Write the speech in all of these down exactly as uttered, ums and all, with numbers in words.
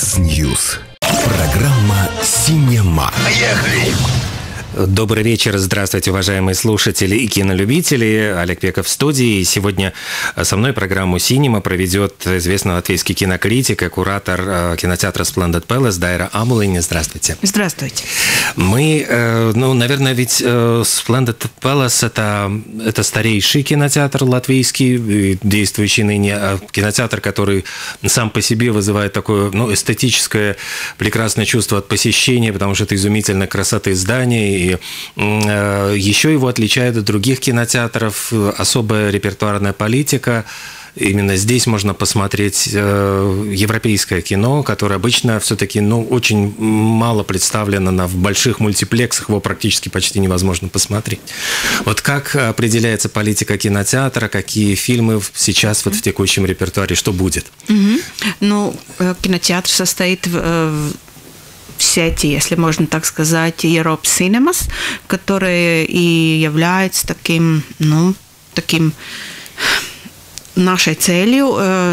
Fox News. Программа «Синема». Поехали! Добрый вечер, здравствуйте, уважаемые слушатели и кинолюбители. Олег Пеков в студии. И сегодня со мной программу «Синема» проведет известный латвийский кинокритик и куратор кинотеатра «Сплендид Палас» Дайра Аболтиня. Здравствуйте. Здравствуйте. Мы, ну, наверное, ведь «Сплендид Палас» — это, это старейший кинотеатр латвийский, действующий ныне, кинотеатр, который сам по себе вызывает такое, ну, эстетическое прекрасное чувство от посещения, потому что это изумительная красота здания. И еще его отличает от других кинотеатров особая репертуарная политика. Именно здесь можно посмотреть европейское кино, которое обычно все-таки, ну, очень мало представлено на, в больших мультиплексах, его практически почти невозможно посмотреть. Вот как определяется политика кинотеатра, какие фильмы сейчас вот в текущем репертуаре, что будет? Mm-hmm. Ну, кинотеатр состоит в... в сети, если можно так сказать, Europe Cinemas, которые и являются таким, ну, таким нашей целью,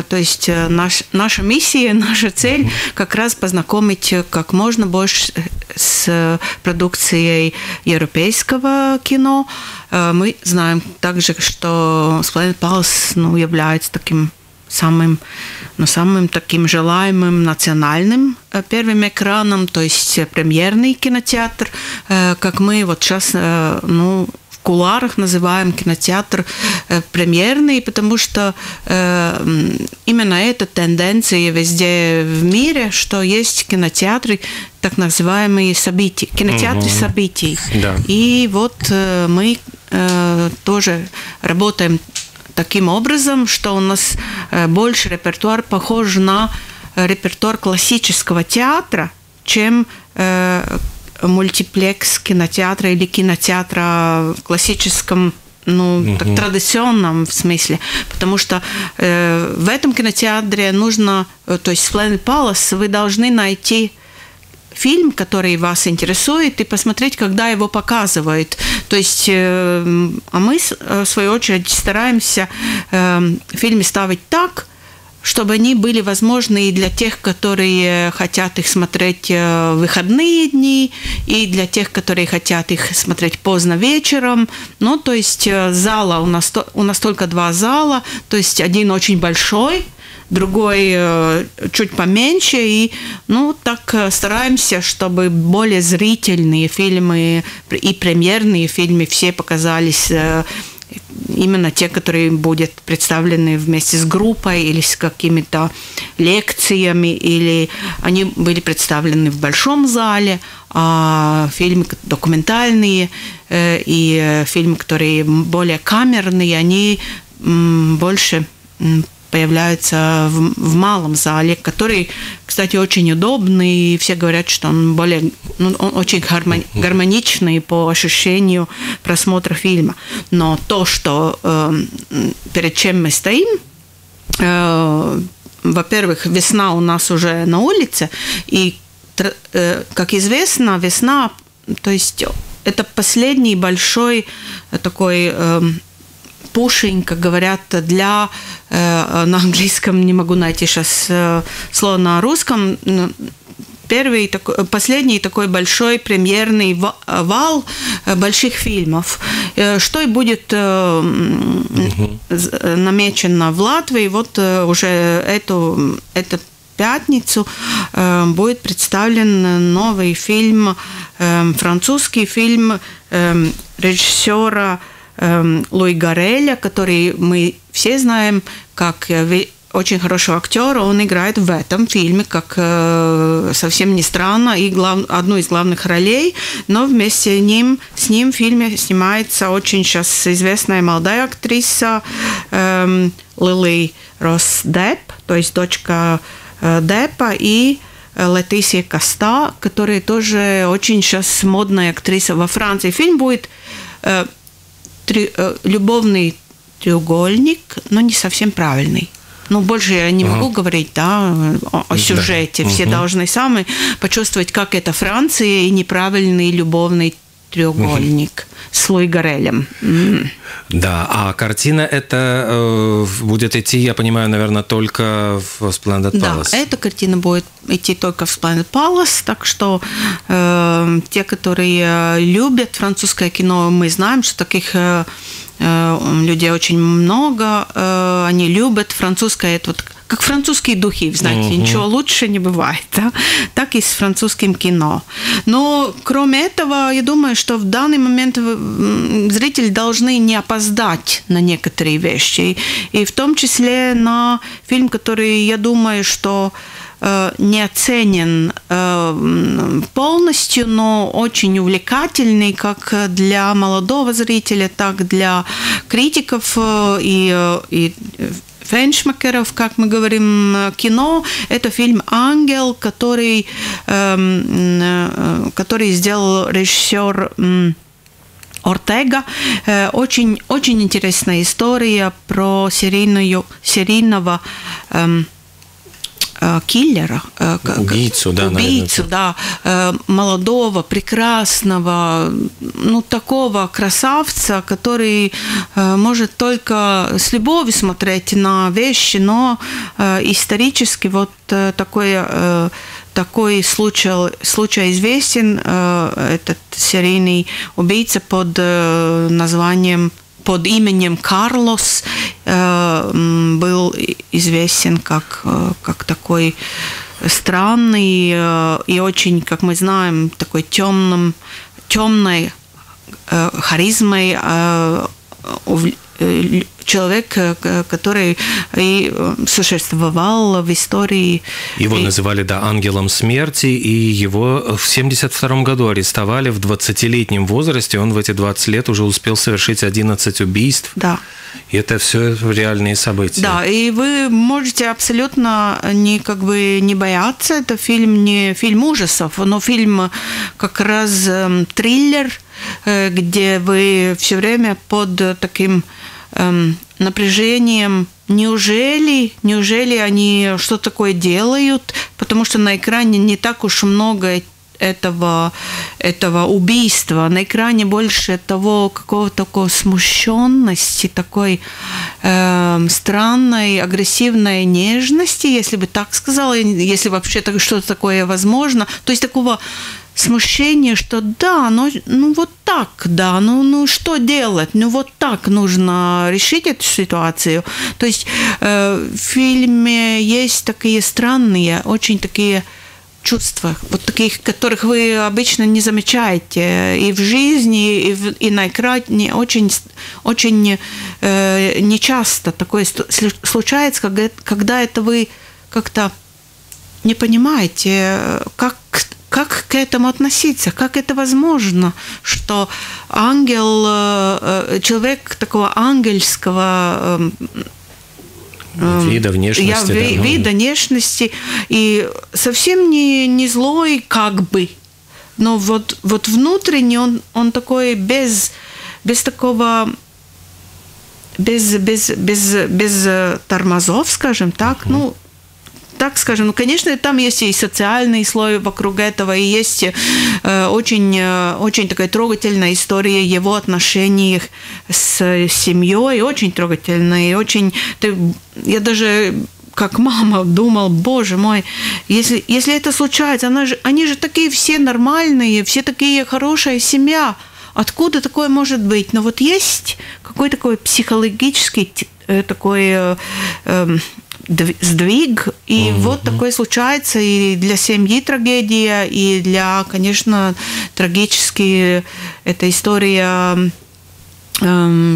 то есть наш, наша миссия, наша цель как раз познакомить как можно больше с продукцией европейского кино. Мы знаем также, что Splendid Palace, ну, является таким самым, ну, самым таким желаемым национальным первым экраном, то есть премьерный кинотеатр, как мы вот сейчас, ну, в кулуарах называем кинотеатр премьерный, потому что именно эта тенденция везде в мире, что есть кинотеатры, так называемые события, кинотеатры mm-hmm. событий. Да. И вот мы тоже работаем таким образом, что у нас больше репертуар похож на репертуар классического театра, чем э, мультиплекс кинотеатра или кинотеатра в классическом, ну, угу. так, традиционном в смысле. Потому что э, в этом кинотеатре нужно, то есть в Splendid Palace вы должны найти фильм, который вас интересует, и посмотреть, когда его показывают. То есть, э, а мы, в свою очередь, стараемся э, фильмы ставить так, чтобы они были возможны и для тех, которые хотят их смотреть в выходные дни, и для тех, которые хотят их смотреть поздно вечером. Ну, то есть, зала у нас, у нас только два зала, то есть, один очень большой, другой чуть поменьше, и, ну, так стараемся, чтобы более зрительные фильмы и премьерные фильмы все показались именно те, которые будут представлены вместе с группой или с какими-то лекциями, или они были представлены в большом зале, а фильмы документальные и фильмы, которые более камерные, они больше появляются в, в малом зале, который, кстати, очень удобный, и все говорят, что он более, ну, он очень гармони, гармоничный по ощущению просмотра фильма. Но то, что э, перед чем мы стоим, э, во-первых, весна у нас уже на улице, и, э, как известно, весна, то есть это последний большой такой... Э, пушинг, как говорят, для, э, на английском не могу найти сейчас э, слово на русском, первый, такой, последний такой большой премьерный вал больших фильмов, э, что и будет э, угу. намечено в Латвии, вот э, уже эту, эту пятницу э, будет представлен новый фильм, э, французский фильм э, режиссера Луи Гарреля, который мы все знаем как очень хорошего актера, он играет в этом фильме, как совсем не странно, и глав, одну из главных ролей, но вместе с ним, с ним в фильме снимается очень сейчас известная молодая актриса эм, Лили-Роуз Депп, то есть дочка э, Деппа, и Летисия Каста, которая тоже очень сейчас модная актриса во Франции. Фильм будет... Э, Три, э, любовный треугольник, но не совсем правильный. Ну, больше я не могу uh-huh. говорить, да, о, о сюжете. Uh-huh. Все должны сами почувствовать, как это Франция и неправильный любовный треугольник угу. с Луи Гаррелем. М-м. Да, а картина эта э, будет идти, я понимаю, наверное, только в Сплендид Палас. Да, эта картина будет идти только в Сплендид Палас, так что э, те, которые любят французское кино, мы знаем, что таких э, людей очень много, э, они любят французское, это вот как французские духи, знаете, угу. ничего лучше не бывает, да? Так и с французским кино. Но кроме этого, я думаю, что в данный момент зрители должны не опоздать на некоторые вещи, и в том числе на фильм, который, я думаю, что не оценен полностью, но очень увлекательный как для молодого зрителя, так для критиков и, и феншмакеров, как мы говорим, кино. Это фильм «Ангел», который, который сделал режиссер Ортега. Очень, очень интересная история про серийную, серийного киллера, убийцу, да, убийцу, наверное, да, молодого, прекрасного, ну, такого красавца, который может только с любовью смотреть на вещи, но исторически вот такой, такой случай, случай известен, этот серийный убийца под названием, под именем Карлос э, был известен как, как такой странный э, и очень, как мы знаем, такой темным, темной э, харизмой э, э, человек, который и существовал в истории. Его и... называли, да, ангелом смерти, и его в семьдесят втором году арестовали в двадцатилетнем возрасте. Он в эти двадцать лет уже успел совершить одиннадцать убийств. Да. И это все реальные события. Да, и вы можете абсолютно не, как бы, не бояться. Это фильм не фильм ужасов, но фильм как раз триллер, где вы все время под таким напряжением, неужели, неужели они что такое делают, потому что на экране не так уж много этого, этого убийства, на экране больше того какого-то такой смущенности, такой э, странной, агрессивной нежности, если бы так сказала, если вообще так, что-то такое возможно, то есть такого смущение, что да, ну, ну вот так, да, ну, ну что делать, ну вот так нужно решить эту ситуацию. То есть э, в фильме есть такие странные, очень такие чувства, вот таких, которых вы обычно не замечаете и в жизни, и, в, и на экране. Очень, очень э, нечасто такое случается, когда, когда это вы как-то не понимаете, как Как к этому относиться? Как это возможно, что ангел, человек такого ангельского вида внешности, я, да, вида, ну... внешности и совсем не, не злой, как бы, но вот, вот внутренне он, он такой без, без такого... без, без, без, без тормозов, скажем так, uh-huh. ну... так скажем, ну, конечно, там есть и социальный слой вокруг этого, и есть э, очень, э, очень такая трогательная история его отношений с семьей, очень трогательная, и очень... Ты, я даже как мама думала, боже мой, если, если это случается, она же, они же такие все нормальные, все такие хорошая семья, откуда такое может быть? Но вот есть какой-то такой психологический э, такой... Э, э, сдвиг, и угу. вот такое случается, и для семьи трагедия, и для, конечно, трагически эта история э,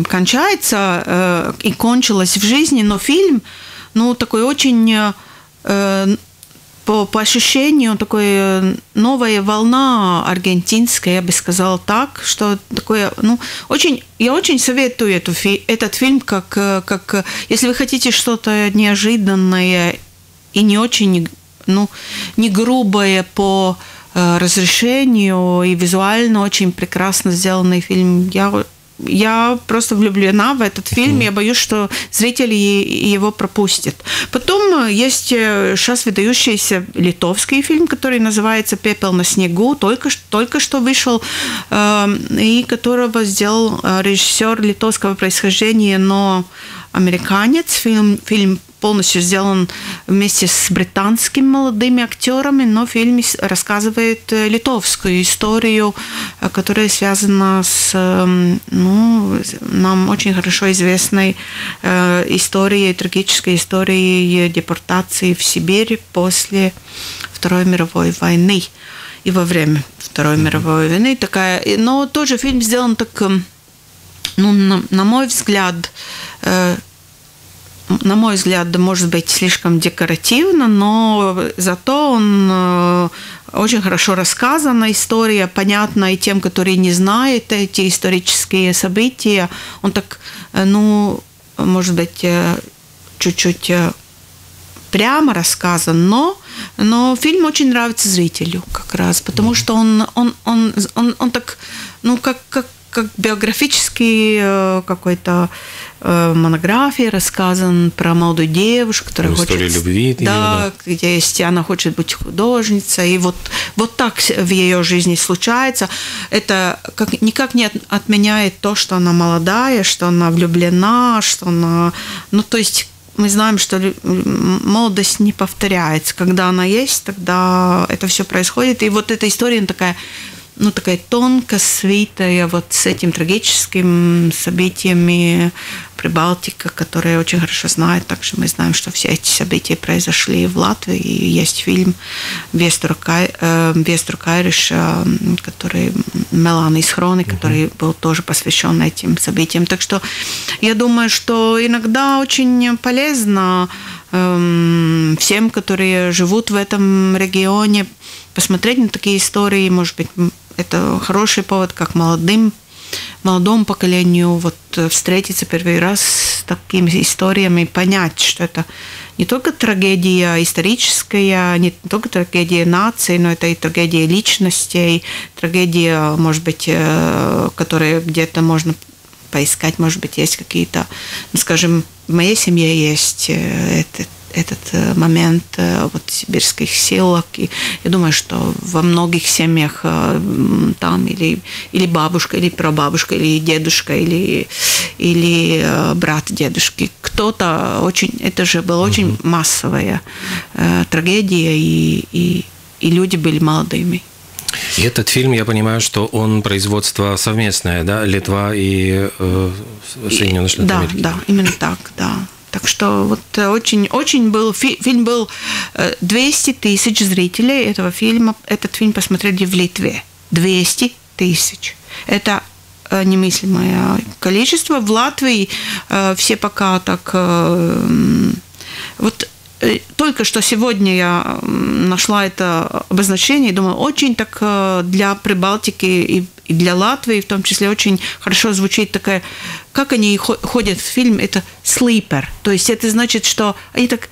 кончается э, и кончилась в жизни, но фильм, ну, такой очень, э, по, по ощущению, такой новая волна аргентинская, я бы сказала так, что такое, ну, очень... Я очень советую эту, этот фильм, как, как, если вы хотите что-то неожиданное и не очень, ну, не грубое по разрешению, и визуально очень прекрасно сделанный фильм. Я я просто влюблена в этот фильм, я боюсь, что зрители его пропустят. Потом есть сейчас выдающийся литовский фильм, который называется «Пепел на снегу», только, только что вышел, и которого сделал режиссер литовского происхождения, но американец. Фильм, фильм полностью сделан вместе с британскими молодыми актерами, но фильм рассказывает литовскую историю, которая связана с, ну, нам очень хорошо известной историей, трагической историей депортации в Сибирь после Второй мировой войны и во время Второй мировой войны. Такая, но тоже фильм сделан так, ну, на, на мой взгляд, на мой взгляд, может быть, слишком декоративно, но зато он очень хорошо рассказана история, понятна и тем, которые не знают эти исторические события. Он так, ну, может быть, чуть-чуть прямо рассказан, но, но фильм очень нравится зрителю как раз, потому что он, он, он, он, он так, ну, как, как как биографический какой-то монографии рассказан про молодую девушку, которая хочет... История любви. Да, именно, где есть, она хочет быть художницей, и вот, вот так в ее жизни случается. Это как, никак не отменяет то, что она молодая, что она влюблена, что она... Ну, то есть мы знаем, что молодость не повторяется. Когда она есть, тогда это все происходит. И вот эта история такая... ну, такая тонко свитая вот с этим трагическим событиями Прибалтика, которая очень хорошо знает. Также мы знаем, что все эти события произошли в Латвии. И есть фильм «Вестер Кайриш», который Мелана из Хроны, который был тоже посвящен этим событиям. Так что я думаю, что иногда очень полезно всем, которые живут в этом регионе, посмотреть на такие истории. Может быть, это хороший повод, как молодым, молодому поколению вот встретиться первый раз с такими историями и понять, что это не только трагедия историческая, не только трагедия нации, но это и трагедия личностей, трагедия, может быть, которая где-то можно поискать, может быть, есть какие-то, ну, скажем, в моей семье есть этот этот момент вот сибирских селок. И я думаю, что во многих семьях там или, или бабушка, или прабабушка, или дедушка, или, или брат дедушки. Кто-то очень... Это же была очень массовая трагедия, и, и, и люди были молодыми. И этот фильм, я понимаю, что он производство совместное, да? Литва и э, Соединенные Штаты да, Америки. Да, именно так, да. Так что вот очень, очень был фи, фильм был двести тысяч зрителей этого фильма. Этот фильм посмотрели в Литве. двести тысяч. Это немыслимое количество. В Латвии э, все пока так... Э, вот э, только что сегодня я нашла это обозначение и думаю, очень так э, для Прибалтики и и для Латвии в том числе очень хорошо звучит такая, как они ходят в фильм, это sleeper. То есть это значит, что они так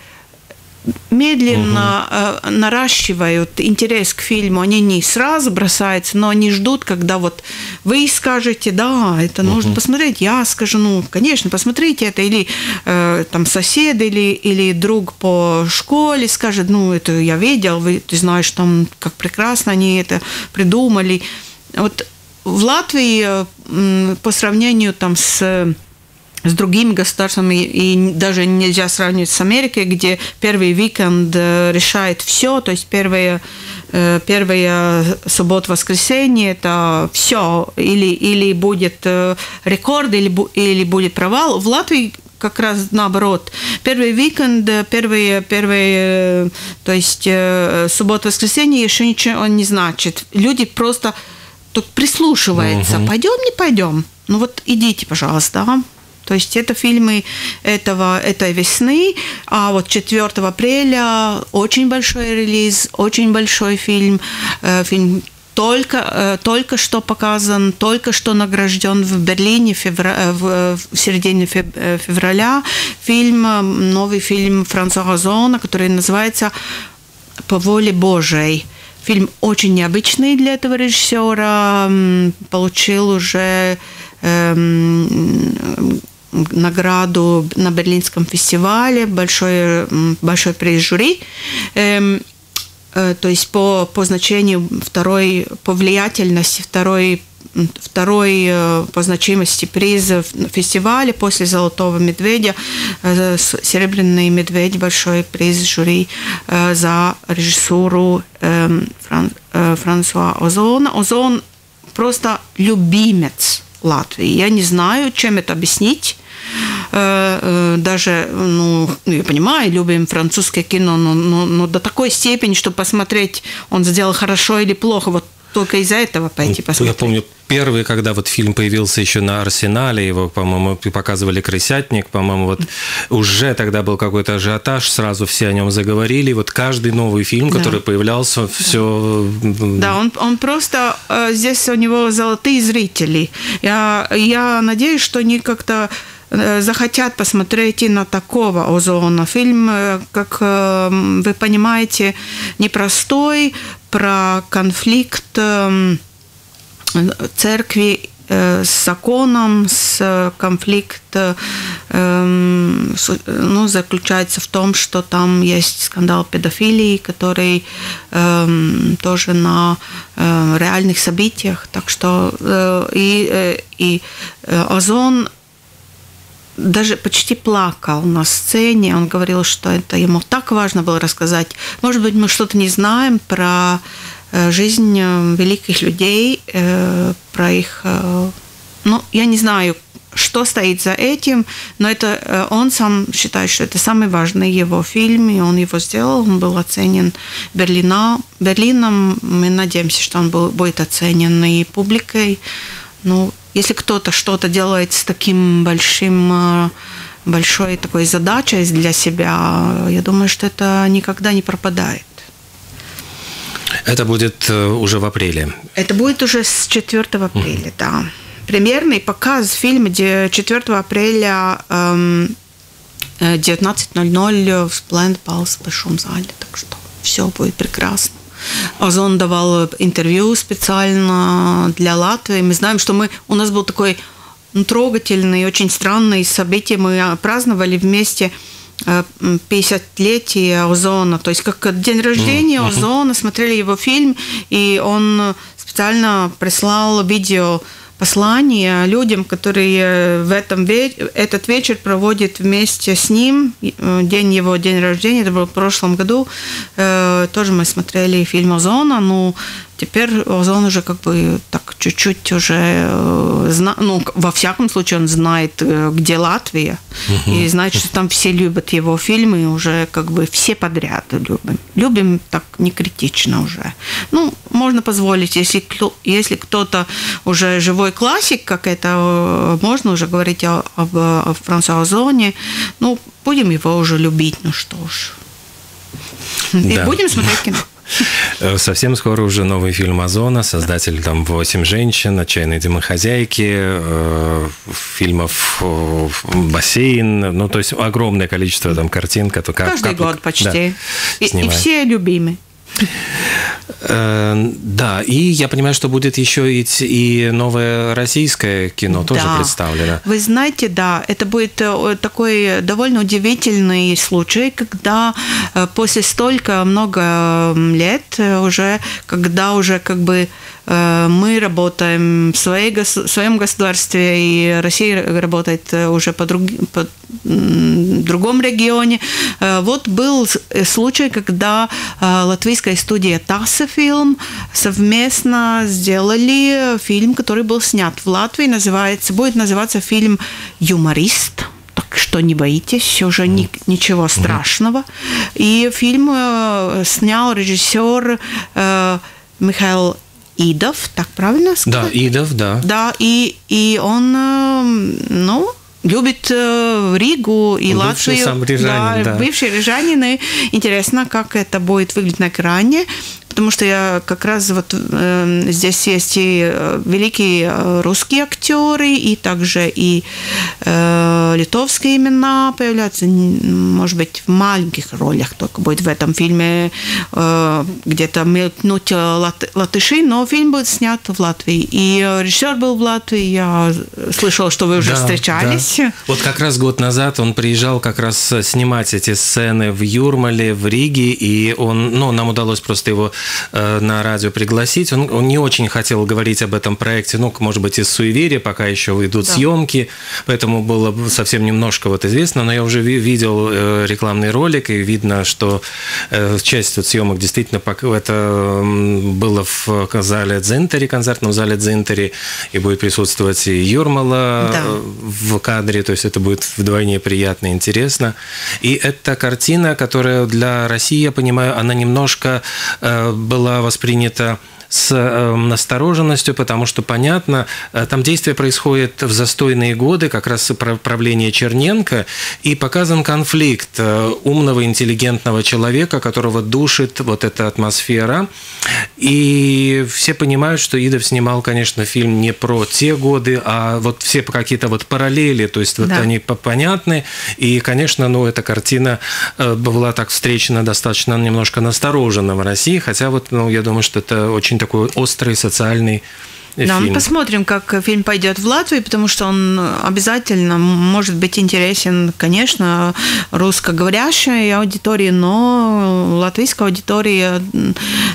медленно угу. наращивают интерес к фильму. Они не сразу бросаются, но они ждут, когда вот вы скажете, да, это угу. нужно посмотреть, я скажу, ну, конечно, посмотрите это. Или э, там сосед или, или друг по школе скажет, ну, это я видел, вы, ты знаешь, там, как прекрасно они это придумали. Вот в Латвии по сравнению там с, с другими государствами, и даже нельзя сравнивать с Америкой, где первый уикенд решает все, то есть первая, первая суббота-воскресенье – это все, или, или будет рекорд, или, или будет провал. В Латвии как раз наоборот. Первый уикенд, первые, первые, то есть суббота-воскресенье еще ничего не значит. Люди просто... тут прислушивается, угу. пойдем, не пойдем. Ну вот идите, пожалуйста. Ага. То есть это фильмы этого, этой весны. А вот четвёртого апреля очень большой релиз, очень большой фильм. Э, фильм только, э, только что показан, только что награжден в Берлине февра... в, в середине февраля. Фильм, новый фильм Франсуа Озона, который называется «По воле Божией». Фильм очень необычный для этого режиссера, получил уже награду на Берлинском фестивале, большой, большой приз жюри. То есть по, по значению второй, по влиятельности второй, второй по значимости приза в фестивале после «Золотого медведя», «Серебряный медведь», большой приз жюри за режиссуру Франсуа Озона. Озон просто любимец Латвии. Я не знаю, чем это объяснить. Даже, ну, я понимаю, любим французское кино, но, но, но до такой степени, чтобы посмотреть, он сделал хорошо или плохо, вот только из-за этого пойти посмотреть. Я помню, первый, когда вот фильм появился еще на «Арсенале», его, по-моему, показывали «Крысятник», по-моему, вот уже тогда был какой-то ажиотаж, сразу все о нем заговорили, вот каждый новый фильм, который да. появлялся, да. все... Да, он, он просто... Здесь у него золотые зрители. Я, я надеюсь, что они как-то захотят посмотреть и на такого Озона. Фильм, как вы понимаете, непростой, про конфликт церкви с законом, с конфликт, ну, заключается в том, что там есть скандал педофилии, который тоже на реальных событиях. Так что и, и Озон даже почти плакал на сцене. Он говорил, что это ему так важно было рассказать. Может быть, мы что-то не знаем про жизнь великих людей, про их... Ну, я не знаю, что стоит за этим, но это он сам считает, что это самый важный его фильм, и он его сделал. Он был оценен Берлина, Берлином. Мы надеемся, что он был, будет оценен и публикой. Ну, если кто-то что-то делает с таким большим, большой такой задачей для себя, я думаю, что это никогда не пропадает. Это будет уже в апреле. Это будет уже с четвёртого апреля, mm-hmm. да. Премьерный показ фильма четвёртого апреля эм, девятнадцать ноль ноль в Сплендид Палас в большом зале. Так что все будет прекрасно. Озон давал интервью специально для Латвии. Мы знаем, что мы, у нас был такой трогательный, очень странный событие. Мы праздновали вместе пятидесятилетие Озона. То есть как день рождения Озона, смотрели его фильм, и он специально прислал видео послание людям, которые в этом ве... этот вечер проводят вместе с ним, день его, день рождения, это было в прошлом году, э, тоже мы смотрели фильм Озона, но теперь Озон уже как бы так чуть-чуть уже, э, зна... ну, во всяком случае, он знает, где Латвия, угу. и знает, что там все любят его фильмы, уже как бы все подряд любим. Любим так не критично уже. Ну, можно позволить, если, если кто-то уже живой классик, как это можно уже говорить о, об, о Франсуа Озоне. Ну, будем его уже любить, ну что ж. И да. будем смотреть кино. Совсем скоро уже новый фильм Озона, создатель там «Восемь женщин», «Отчаянные домохозяйки», э, фильмов «Бассейн», ну, то есть огромное количество там картин. Как, Каждый каплик, год почти. Да, и, и все любимые. Да, и я понимаю, что будет еще и новое российское кино тоже да. представлено. Вы знаете, да, это будет такой довольно удивительный случай, когда после столько много лет уже, когда уже как бы мы работаем в, своей, в своем государстве, и Россия работает уже по, друг, по другом регионе. Вот был случай, когда латвийская студия «Таса Фильм» совместно сделали фильм, который был снят в Латвии, называется, будет называться фильм «Юморист». Так что не боитесь, уже ни, ничего страшного. И фильм снял режиссер Михаил Идов, так правильно сказать? Да, Идов, да. Да, и, и он, ну, любит Ригу и Латвию. Бывший сам рижанин, да, да. Бывший рижанин, и интересно, как это будет выглядеть на экране. потому что я как раз вот э, здесь есть и великие русские актеры, и также и э, литовские имена появляются, может быть, в маленьких ролях только будет в этом фильме э, где-то мелькнуть лат, латыши, но фильм будет снят в Латвии. И режиссер был в Латвии, я слышала, что вы уже да, встречались. Да. Вот как раз год назад он приезжал как раз снимать эти сцены в Юрмале, в Риге, и он, ну, нам удалось просто его э, на радио пригласить. Он, он не очень хотел говорить об этом проекте, ну, может быть, из суеверия, пока еще идут да. съемки, поэтому было совсем немножко вот известно, но я уже видел э, рекламный ролик, и видно, что э, часть вот съемок действительно это было в зале Дзентри, концертном зале Дзентри, и будет присутствовать и Юрмала да. в кадре, то есть это будет вдвойне приятно и интересно. И эта картина, которая для России, я понимаю, она немножко э, была воспринята с э, настороженностью, потому что, понятно, э, там действие происходит в застойные годы, как раз правление Черненко, и показан конфликт э, умного, интеллигентного человека, которого душит вот эта атмосфера. И все понимают, что Идов снимал, конечно, фильм не про те годы, а вот все какие-то вот параллели, то есть вот да. они понятны. И, конечно, ну, эта картина э, была так встречена достаточно немножко настороженно в России, хотя вот, ну, я думаю, что это очень такой острый социальный фильм. Да, мы посмотрим, как фильм пойдет в Латвии, потому что он обязательно может быть интересен, конечно, русскоговорящей аудитории, но латвийская аудитория,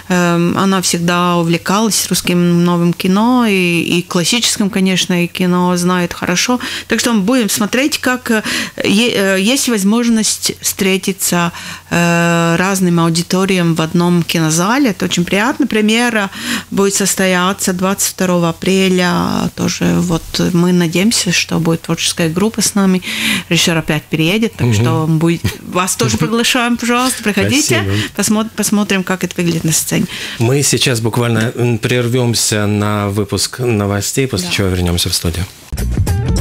она всегда увлекалась русским новым кино, и, и классическим, конечно, и кино знает хорошо. Так что мы будем смотреть, как есть возможность встретиться разным аудиториям в одном кинозале. Это очень приятно. Премьера будет состояться двадцать второго апреля. Тоже вот мы надеемся, что будет творческая группа с нами. Режиссер опять переедет, так угу. что будет... вас тоже приглашаем, пожалуйста, приходите. Посмотр... Посмотрим, как это выглядит на сцене. Мы сейчас буквально да. прервемся на выпуск новостей, после да. чего вернемся в студию.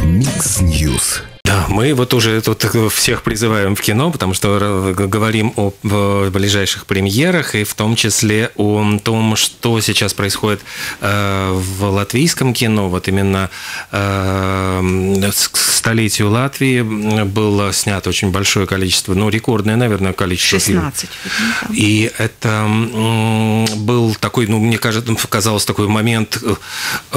Микс Ньюс. Да, мы вот уже тут всех призываем в кино, потому что говорим о ближайших премьерах, и в том числе о том, что сейчас происходит в латвийском кино. Вот именно к столетию Латвии было снято очень большое количество, ну, рекордное, наверное, количество фильмов. шестнадцать. И это был такой, ну, мне кажется, казалось, такой момент,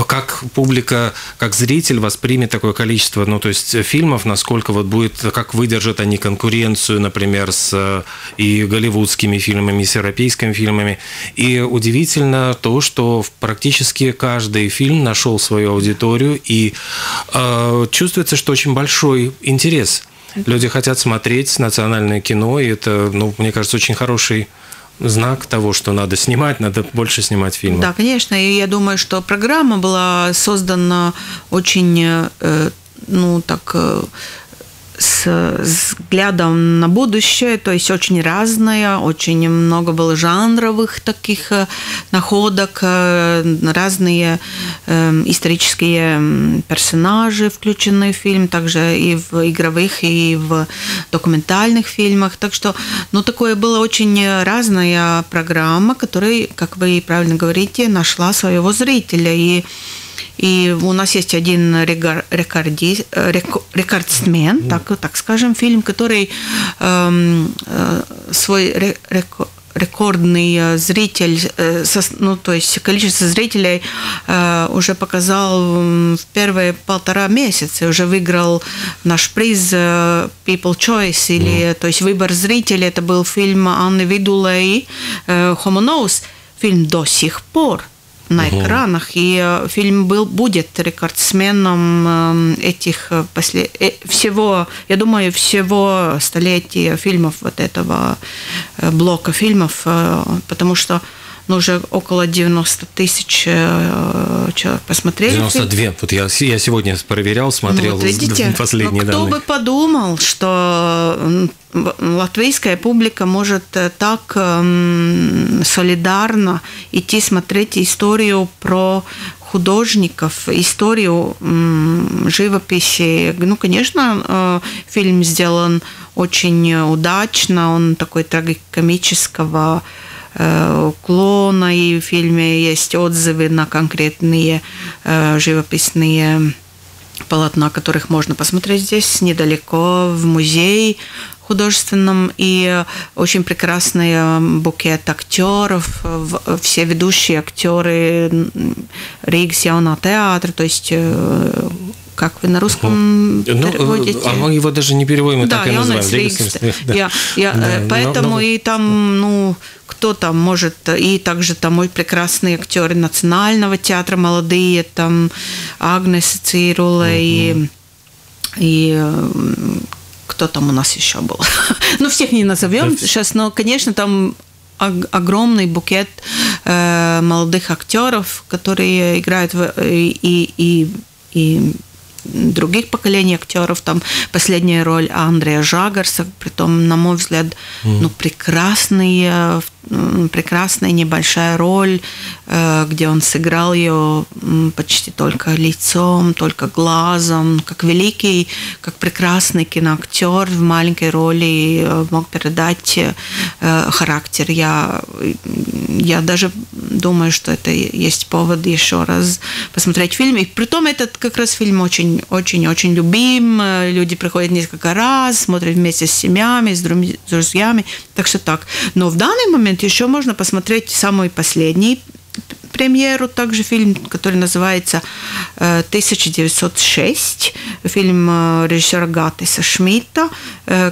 как публика, как зритель воспримет такое количество, ну, то есть фильмов, насколько вот будет, как выдержат они конкуренцию, например, с и голливудскими фильмами, и с европейскими фильмами. И удивительно то, что практически каждый фильм нашел свою аудиторию, и э, чувствуется, что очень большой интерес. Люди хотят смотреть национальное кино, и это, ну, мне кажется, очень хороший знак того, что надо снимать, надо больше снимать фильмов. Да, конечно, и я думаю, что программа была создана очень... Э, ну, так, с взглядом на будущее, то есть очень разная, очень много было жанровых таких находок, разные исторические персонажи включены в фильм, также и в игровых, и в документальных фильмах. Так что, ну, такое была очень разная программа, которая, как вы правильно говорите, нашла своего зрителя. И И у нас есть один рекорди, рекордсмен, так, так скажем, фильм, который эм, э, свой рекорд, рекордный зритель, э, со, ну, то есть количество зрителей э, уже показал в первые полтора месяца, уже выиграл наш приз э, People Choice, или, то есть выбор зрителей, это был фильм Анны Видуле и э, Хомоноус, фильм до сих пор на экранах, и фильм был, будет рекордсменом этих после, всего, я думаю, всего столетия фильмов, вот этого блока фильмов, потому что, ну, уже около девяноста тысяч человек посмотрели. девяносто две. Вот я, я сегодня проверял, смотрел, ну, вот видите, последние данные. Кто бы подумал, что латвийская публика может так эм, солидарно идти смотреть историю про художников, историю эм, живописи. Ну, конечно, э, фильм сделан очень удачно, он такой трагикомического клона, и в фильме есть отзывы на конкретные живописные полотна, которых можно посмотреть здесь, недалеко, в музее художественном. И очень прекрасный букет актеров, все ведущие актеры Ригсиона театра, то есть... Как вы на русском ну, переводите? А мы его даже не переводим, да, так и называем. Ригс, да. я, я, да, поэтому но, но... и там, ну, кто там может, и также там мой прекрасные актеры Национального театра, молодые, там Агнес Цирула mm-hmm. и... и кто там у нас еще был? Ну, всех не назовем сейчас, но, конечно, там огромный букет э, молодых актеров, которые играют в, и... и, и других поколений актеров, там последняя роль Андрея Жагарса, притом, на мой взгляд, mm. ну, прекрасная, прекрасная небольшая роль, где он сыграл ее почти только лицом, только глазом, как великий, как прекрасный киноактер в маленькой роли мог передать характер. Я, я даже думаю, что это есть повод еще раз посмотреть фильм. И притом этот как раз фильм очень очень-очень любим, люди приходят несколько раз, смотрят вместе с семьями, с друзьями, так что так. Но в данный момент еще можно посмотреть самую последнюю премьеру, также фильм, который называется «тысяча девятьсот шесть», фильм режиссера Гатиса Шмита,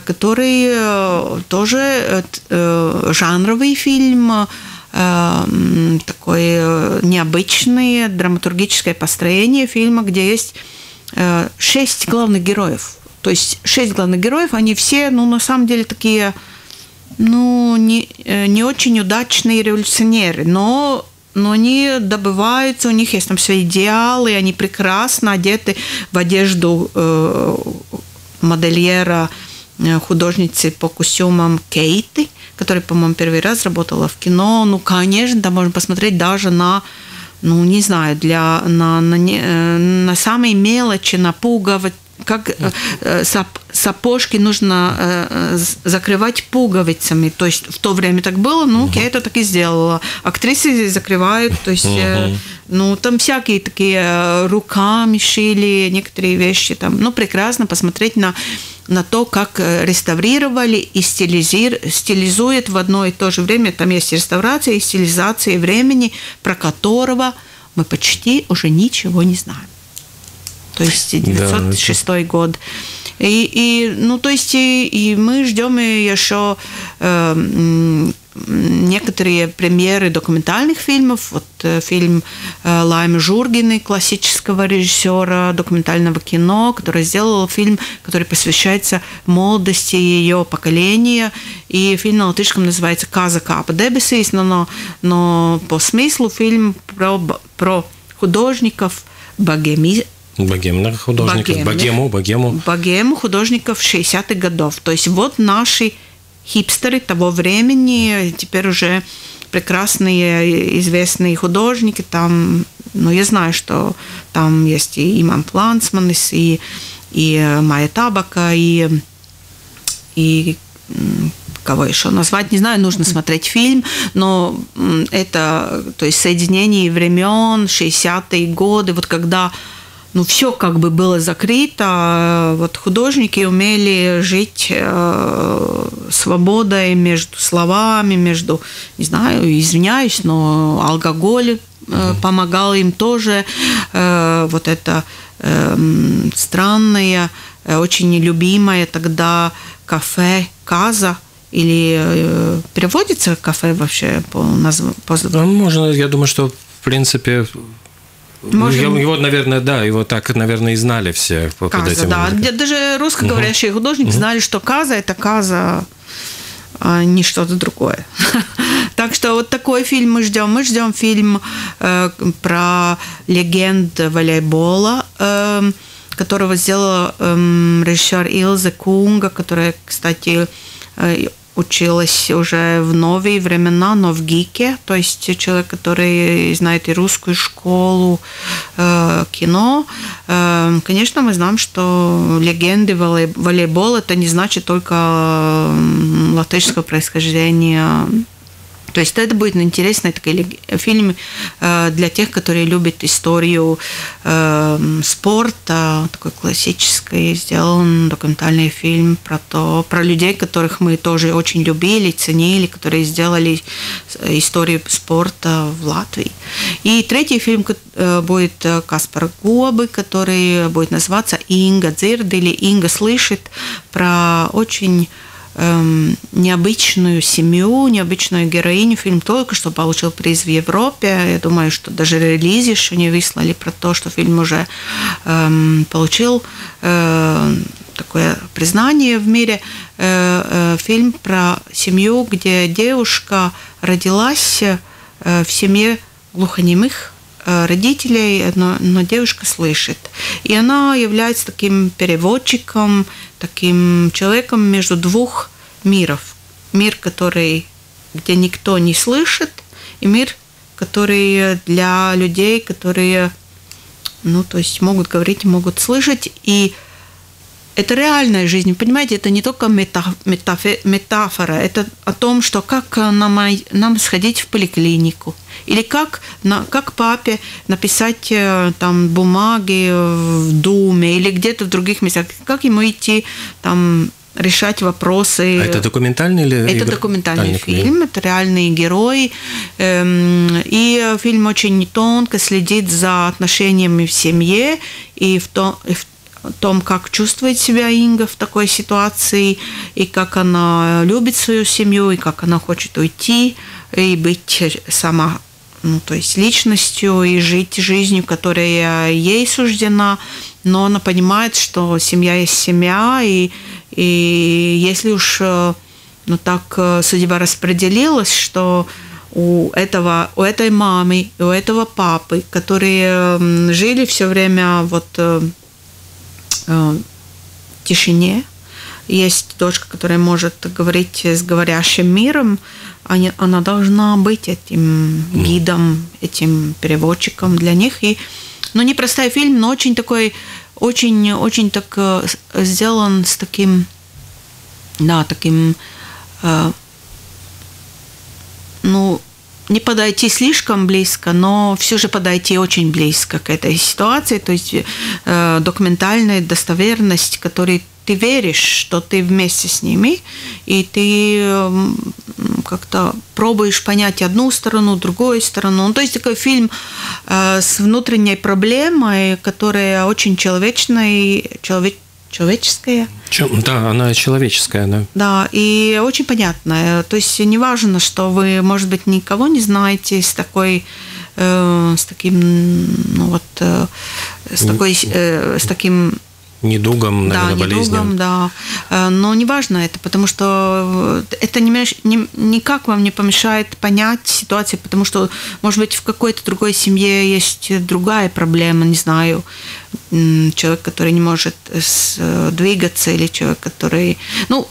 который тоже жанровый фильм, такое необычное драматургическое построение фильма, где есть шесть главных героев. То есть шесть главных героев, они все, ну, на самом деле, такие, ну, не, не очень удачные революционеры, но, но они добываются, у них есть там свои идеалы, они прекрасно одеты в одежду э, модельера, художницы по костюмам Кейты, которая, по-моему, первый раз работала в кино. Ну, конечно, там можно посмотреть даже на... Ну, не знаю, для, на, на, на самые мелочи, на пуговы, как сап, сапожки нужно закрывать пуговицами. То есть в то время так было, ну, угу. я это так и сделала. Актрисы закрывают, то есть, угу. ну, там всякие такие руками шили, некоторые вещи там. Ну, прекрасно посмотреть на... на то, как реставрировали и стилизуют в одно и то же время. Там есть реставрация и стилизация времени, про которого мы почти уже ничего не знаем. То есть девятьсот шестой да, это... год. И, и, ну, то есть и, и мы ждем еще э, некоторые премьеры документальных фильмов. Вот э, фильм э, Лаймы Жургины, классического режиссера документального кино, который сделал фильм, который посвящается молодости ее поколения. И фильм на латышском называется «Каза капа дебесīs», но, но по смыслу фильм про, про художников богеми, Богемных художников, богему, богему. Богему художников шестидесятых годов. То есть вот наши хипстеры того времени, теперь уже прекрасные известные художники. Там, ну, я знаю, что там есть и Иман Планцманис, и, и Майя Табака, и, и кого еще назвать, не знаю, нужно смотреть фильм, но это, то есть, соединение времен, шестидесятые годы, вот когда... Ну, все как бы было закрыто. Вот художники умели жить э, свободой между словами, между, не знаю, извиняюсь, но алкоголь э, помогал им тоже. Э, вот это э, странное, очень нелюбимое тогда кафе «Каза». Или э, переводится кафе вообще по названию? По... Ну, можно, я думаю, что, в принципе... Можем... Его, наверное, да, его так, наверное, и знали все. Каза, этим... да. Даже русскоговорящие угу. художники угу. знали, что каза – это каза, а не что-то другое. Так что вот такой фильм мы ждем. Мы ждем фильм э, про легенд волейбола, э, которого сделала э, режиссер Илзе Кунга, которая, кстати, э, училась уже в новые времена, но в ГИКе, то есть человек, который знает и русскую школу, э, кино. Э, конечно, мы знаем, что легенды волейбола – это не значит только латышского происхождения То есть это будет интересный такой фильм для тех, которые любят историю э, спорта. Такой классический сделан документальный фильм про то, про людей, которых мы тоже очень любили, ценили, которые сделали историю спорта в Латвии. И третий фильм будет Каспар Гобы, который будет называться «Инга дзирд» или «Инга слышит», про очень эм, необычную семью, необычную героиню. Фильм только что получил приз в Европе. Я думаю, что даже релиз еще не выслали про то, что фильм уже эм, получил э, такое признание в мире. Э, э, фильм про семью, где девушка родилась э, в семье глухонемых родителей, но, но девушка слышит. И она является таким переводчиком, таким человеком между двух миров. Мир, который, где никто не слышит, и мир, который для людей, которые, ну, то есть могут говорить, могут слышать. И это реальная жизнь, понимаете, это не только метафора, это о том, что как нам, нам сходить в поликлинику, или как, на, как папе написать там бумаги в Думе, или где-то в других местах, как ему идти там решать вопросы. А это документальный или это игр... документальный фильм, это реальные герои. И фильм очень тонко следит за отношениями в семье и в том, о том, как чувствует себя Инга в такой ситуации, и как она любит свою семью, и как она хочет уйти и быть сама, ну, то есть личностью, и жить жизнью, которая ей суждена. Но она понимает, что семья есть семья, и, и если уж, ну, так судьба распределилась, что у этого, у этой мамы, у этого папы, которые жили все время вот в тишине. Есть дочка, которая может говорить с говорящим миром. Она должна быть этим гидом, этим переводчиком для них. И, ну, непростой фильм, но очень такой, очень, очень так сделан с таким, да, таким, э, ну, не подойти слишком близко, но все же подойти очень близко к этой ситуации. То есть э, документальная достоверность, которой ты веришь, что ты вместе с ними, и ты э, как-то пробуешь понять одну сторону, другую сторону. Ну, то есть такой фильм э, с внутренней проблемой, которая очень человечная, человечная. Человеческая. Да, она человеческая, да. Да, и очень понятная. То есть неважно, что вы, может быть, никого не знаете с такой, э, с таким, ну вот, э, с такой, э, с таким недугом, да, наверное, болезнью. Да, но не важно это, потому что это не меш... никак вам не помешает понять ситуацию, потому что, может быть, в какой-то другой семье есть другая проблема, не знаю, человек, который не может двигаться, или человек, который... Ну,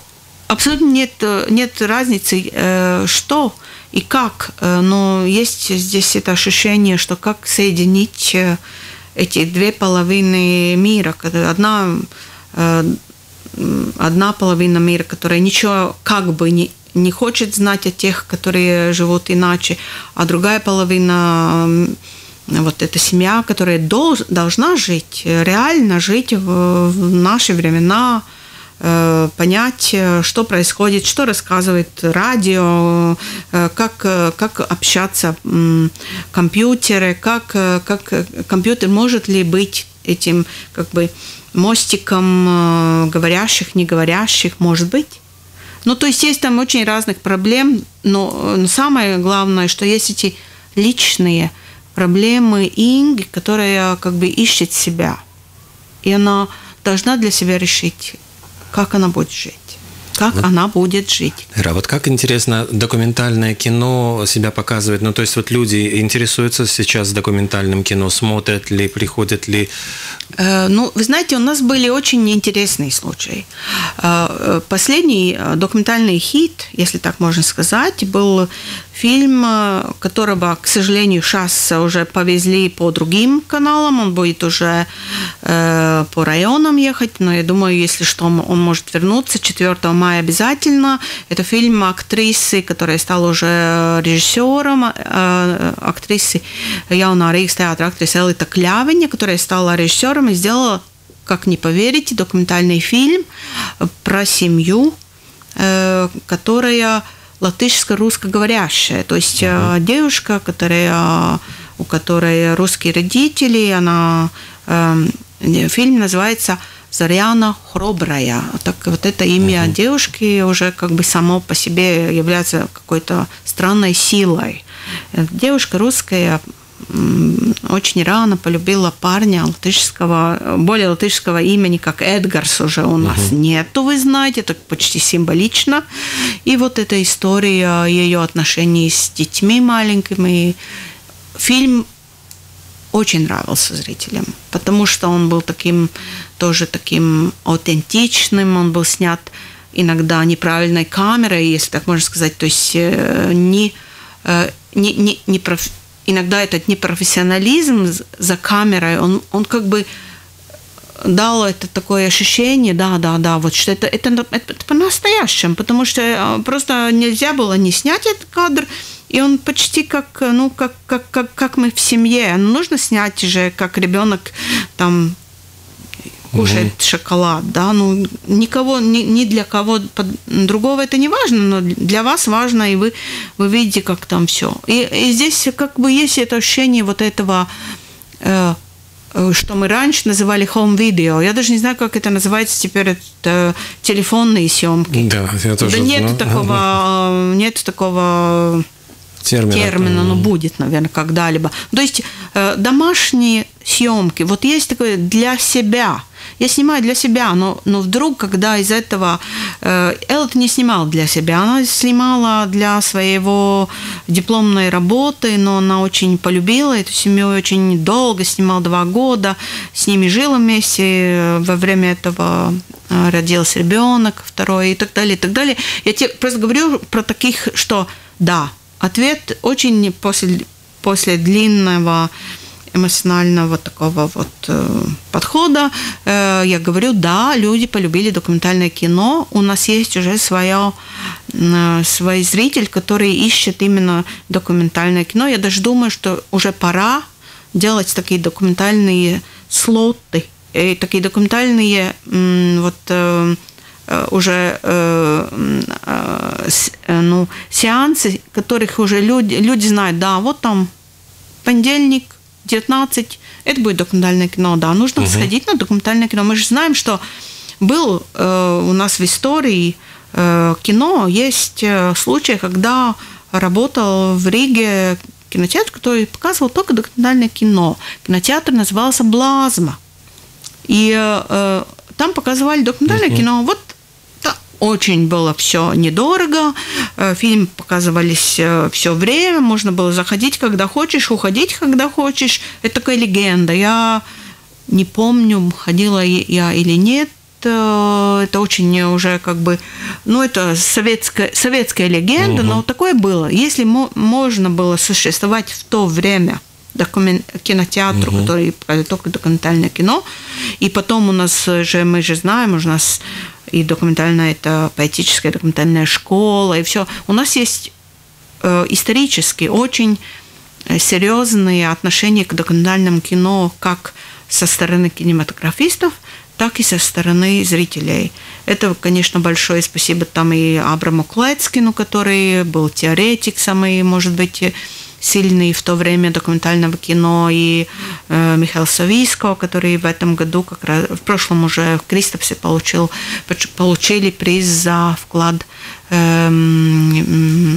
абсолютно нет, нет разницы, что и как, но есть здесь это ощущение, что как соединить эти две половины мира. Одна, одна половина мира, которая ничего как бы не, не хочет знать о тех, которые живут иначе, а другая половина, вот эта семья, которая долж, должна жить, реально жить в, в наши времена, понять, что происходит, что рассказывает радио, как, как общаться компьютеры, как, как компьютер может ли быть этим как бы мостиком говорящих, неговорящих, может быть. Ну, то есть есть там очень разных проблем, но самое главное, что есть эти личные проблемы Инги, которая как бы ищет себя, и она должна для себя решить, как она будет жить. Как вот. она будет жить. Ира, вот как интересно документальное кино себя показывает. Ну, то есть вот люди интересуются сейчас документальным кино, смотрят ли, приходят ли? Э, ну, вы знаете, у нас были очень интересные случаи. Последний документальный хит, если так можно сказать, был фильм, которого, к сожалению, сейчас уже повезли по другим каналам, он будет уже э, по районам ехать, но я думаю, если что, он может вернуться четвёртого мая обязательно. Это фильм актрисы, которая стала уже режиссером, э, актрисы Яуна Ригс театра, актриса Элита Клявиня, которая стала режиссером и сделала, как не поверите, документальный фильм про семью, э, которая латышско-русскоговорящая, то есть uh-huh. девушка, которая, у которой русские родители, она, э, фильм называется «Заряна Храбрая». Так вот это имя uh-huh. девушки уже как бы само по себе является какой-то странной силой. Девушка русская очень рано полюбила парня латышского, более латышского имени, как Эдгарс, уже у нас uh-huh. нету, вы знаете, это почти символично. И вот эта история ее отношений с детьми маленькими. Фильм очень нравился зрителям, потому что он был таким, тоже таким аутентичным, он был снят иногда неправильной камерой, если так можно сказать, то есть не, не, не, не проф... Иногда этот непрофессионализм за камерой, он, он как бы дал это такое ощущение, да, да, да, вот что это, это, это, это по-настоящему, потому что просто нельзя было не снять этот кадр, и он почти как, ну, как, как, как, как мы в семье. Ну, нужно снять же, как ребенок там кушает mm-hmm. шоколад, да, ну, никого, ни, ни для кого другого это не важно, но для вас важно, и вы, вы видите, как там все. И, и здесь как бы есть это ощущение вот этого, э, что мы раньше называли хоум-видео. Я даже не знаю, как это называется теперь, это телефонные съемки. Да, я тоже. Да нету такого, нету такого термина, термина но будет, наверное, когда-либо. То есть э, домашние съемки, вот есть такое для себя. Я снимаю для себя, но, но вдруг, когда из этого... Э, Эллот не снимала для себя, она снимала для своего дипломной работы, но она очень полюбила эту семью, очень долго снимала, два года, с ними жила вместе, во время этого родился ребенок, второй, и так далее, и так далее. Я тебе просто говорю про таких, что да, ответ очень после, после длинного эмоционального такого вот э, подхода. Э, я говорю, да, люди полюбили документальное кино. У нас есть уже свое, э, свой зритель, который ищет именно документальное кино. Я даже думаю, что уже пора делать такие документальные слоты, и такие документальные э, вот э, уже э, э, э, ну, сеансы, которых уже люди, люди знают, да, вот там понедельник, девятнадцать, это будет документальное кино, да, нужно угу. сходить на документальное кино. Мы же знаем, что был э, у нас в истории э, кино, есть случаи, когда работал в Риге кинотеатр, который показывал только документальное кино. Кинотеатр назывался «Блазма». И э, там показывали документальное угу. кино. Вот очень было все недорого, фильм показывались все время, можно было заходить, когда хочешь, уходить, когда хочешь. Это такая легенда. Я не помню, ходила я или нет. Это очень уже как бы... Ну, это советская, советская легенда, угу. но такое было. Если можно было существовать в то время документ, кинотеатру, угу. который показывает только документальное кино, и потом у нас же, мы же знаем, у нас... и документальная, это поэтическая документальная школа, и все. У нас есть э, исторически очень серьезные отношения к документальному кино как со стороны кинематографистов, так и со стороны зрителей. Это, конечно, большое спасибо там и Абраму Клецкину, который был теоретик самый, может быть, сильный в то время документального кино, и э, Михаила Совийского, который в этом году, как раз в прошлом уже в Кристопсе получил, получили приз за вклад, э,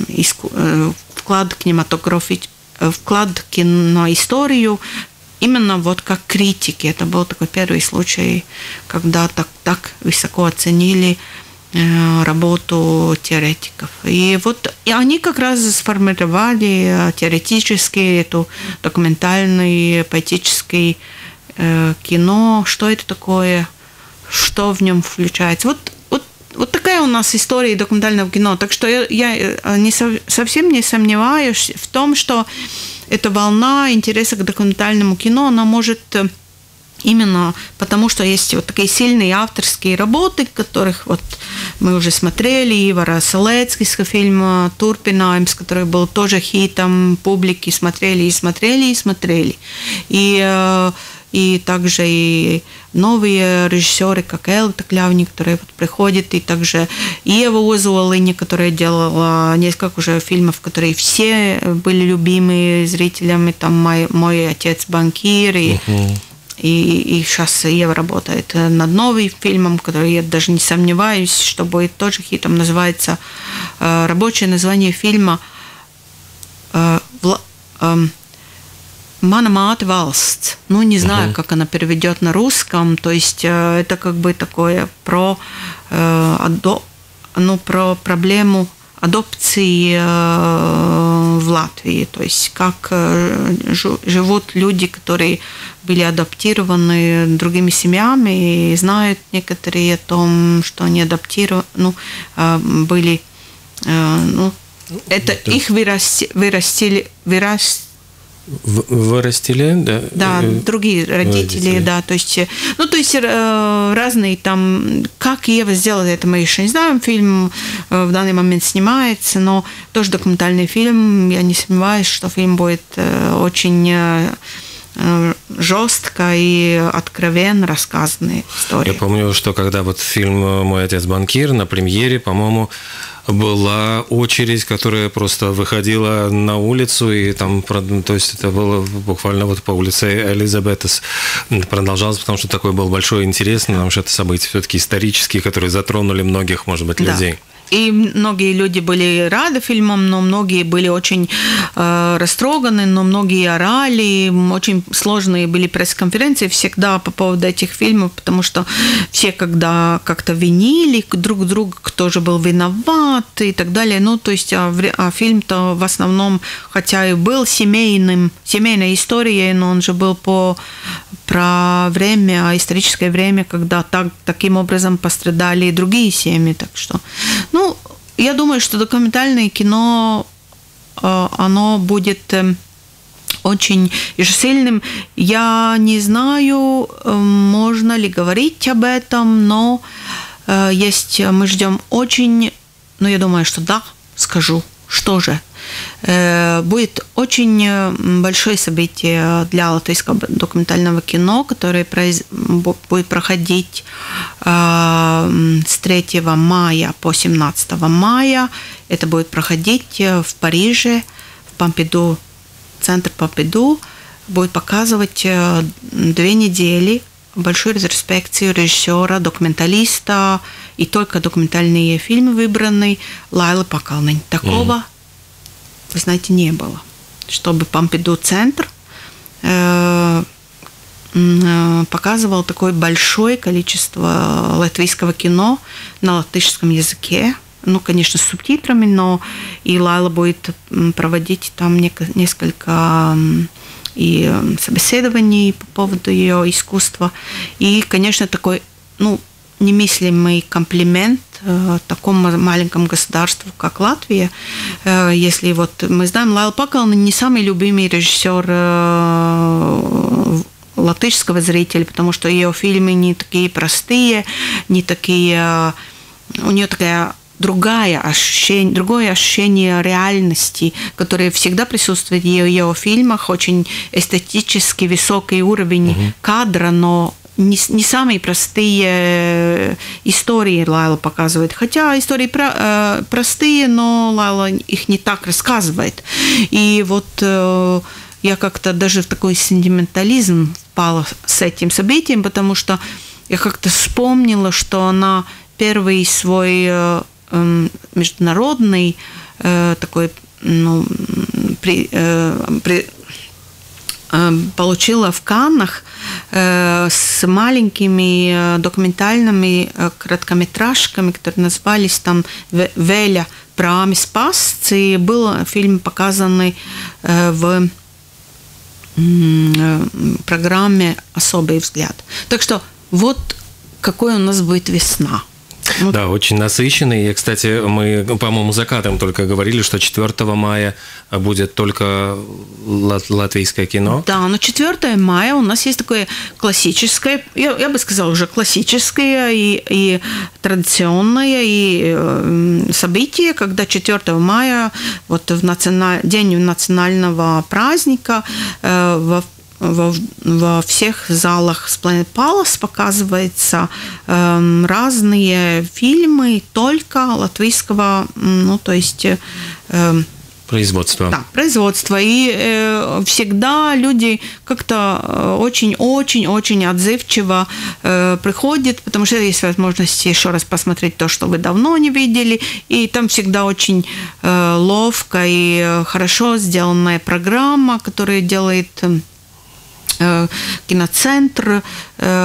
иску, э, вклад, кинематографи, вклад в киноисторию, именно вот как критики. Это был такой первый случай, когда так, так высоко оценили работу теоретиков. И вот и они как раз сформировали теоретически эту документальное, поэтическое э, кино, что это такое, что в нем включается. Вот, вот, Вот такая у нас история документального кино. Так что я, я не, совсем не сомневаюсь в том, что эта волна интереса к документальному кино, она может именно потому, что есть вот такие сильные авторские работы, которых вот мы уже смотрели, Ивара Селецкийского фильма «Турпинаймс», который был тоже хитом публики, смотрели и смотрели и смотрели. И, и также и новые режиссеры, как Элита Клявиня, которые вот приходят, и также Иева Узуал, которая делала несколько уже фильмов, которые все были любимы зрителями, там «Мой, мой отец банкир», и uh-huh. И, и сейчас Ева работает над новым фильмом, который, я даже не сомневаюсь, что будет тоже хитом. Называется э, рабочее название фильма э, вла, э, «Мана маат валст». Ну, не знаю, uh-huh. как она переведет на русском. То есть э, это как бы такое про, э, адо, ну, про проблему адопции в Латвии, то есть как живут люди, которые были адаптированы другими семьями, и знают некоторые о том, что они адаптированы, ну, были, ну, это да. их вырасти, вырастили, вырасти, вырастили, да? Да, другие родители, родители. Да, то есть, ну, то есть разные там, как Ева сделала это, мы еще не знаем, фильм в данный момент снимается, но тоже документальный фильм, я не сомневаюсь, что фильм будет очень жестко и откровенно рассказанная история. Я помню, что когда вот фильм «Мой отец банкир» на премьере, по-моему, была очередь, которая просто выходила на улицу, и там, то есть это было буквально вот по улице Элизабетес продолжалось, потому что такой был большой интерес, потому что это события все-таки исторические, которые затронули многих, может быть, людей. Да. И многие люди были рады фильмам, но многие были очень э, растроганы, но многие орали. Очень сложные были пресс-конференции всегда по поводу этих фильмов, потому что все когда как-то винили друг друга, кто же был виноват и так далее. Ну, то есть а, а фильм-то в основном, хотя и был семейным, семейной историей, но он же был по, про время, историческое время, когда так, таким образом пострадали и другие семьи. Так что... Ну, я думаю, что документальное кино, оно будет очень сильным. Я не знаю, можно ли говорить об этом, но есть, мы ждем очень, ну, я думаю, что да, скажу, что же. Будет очень большое событие для латвийского документального кино, которое произ... будет проходить с третьего мая по семнадцатое мая. Это будет проходить в Париже, в Помпиду, центр Помпиду. Будет показывать две недели большую ретроспекцию режиссера, документалиста, и только документальные фильмы выбраны, Лайлы Пакалнынь. Такого mm-hmm. вы знаете, не было. Чтобы Помпиду-центр э, э, показывал такое большое количество латвийского кино на латышском языке. Ну, конечно, с субтитрами, но и Лайла будет проводить там нек- несколько и собеседований по поводу ее искусства. И, конечно, такой, ну, немыслимый комплимент такому маленькому государству, как Латвия. Если вот мы знаем, Лайла Пакалнынь не самый любимый режиссер латышского зрителя, потому что ее фильмы не такие простые, не такие... У нее такая другая ощущение, другое ощущение реальности, которое всегда присутствует в ее, ее фильмах, очень эстетически высокий уровень угу. кадра, но Не, не самые простые истории Лайла показывает. Хотя истории про, э, простые, но Лайла их не так рассказывает. И вот э, я как-то даже в такой сентиментализм впала с этим событием, потому что я как-то вспомнила, что она первый свой э, международный э, такой, ну, при, э, при, получила в Каннах э, с маленькими документальными короткометражками, которые назывались там «Веля праами спасц», и был фильм показанный э, в э, программе «Особый взгляд». Так что вот какой у нас будет весна. Вот. Да, очень насыщенный. И, кстати, мы, по-моему, за кадром только говорили, что четвёртого мая будет только лат- латвийское кино. Да, но четвёртого мая у нас есть такое классическое, я, я бы сказала, уже классическое и, и традиционное и событие, когда четвёртого мая, вот в националь... день национального праздника, э, во Во, во всех залах Сплендид Палас показываются э, разные фильмы только латвийского, ну, то есть... Э, производства. Да, производства. И э, всегда люди как-то очень-очень-очень отзывчиво э, приходят, потому что есть возможность еще раз посмотреть то, что вы давно не видели, и там всегда очень э, ловко и хорошо сделанная программа, которая делает... киноцентр,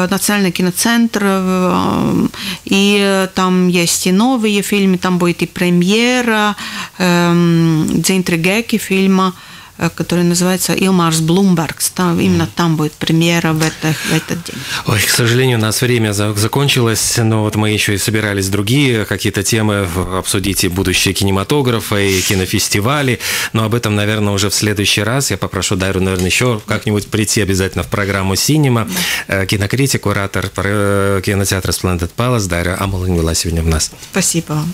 национальный киноцентр, и там есть и новые фильмы, там будет и премьера Дзентри Геки фильма, который называется «Илмарс Блумбергс». Там, именно там будет премьера в, это, в этот день. Ой, к сожалению, у нас время закончилось, но вот мы еще и собирались другие какие-то темы обсудить, и будущее кинематографа, и кинофестивали, но об этом, наверное, уже в следующий раз. Я попрошу Дайру, наверное, еще как-нибудь прийти обязательно в программу «Синема». Да. Кинокритик, куратор кинотеатра «Сплендид Палас» Дайра Аболтиня была сегодня у нас. Спасибо вам.